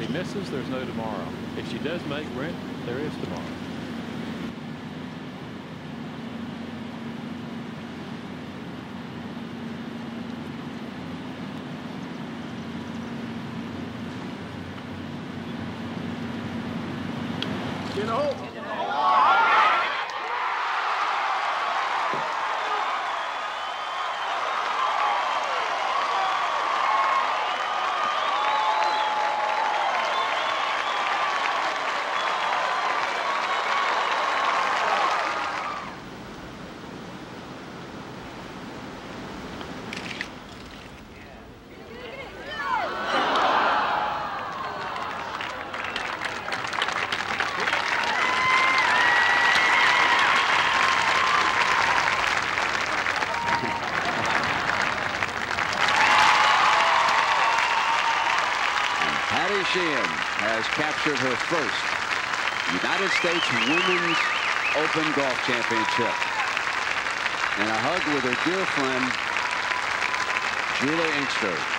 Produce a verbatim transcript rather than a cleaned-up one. Patty misses, there's no tomorrow. If she does make rent, there is tomorrow. You know. Patty Sheehan has captured her first United States Women's Open Golf Championship. And a hug with her dear friend, Juli Inkster.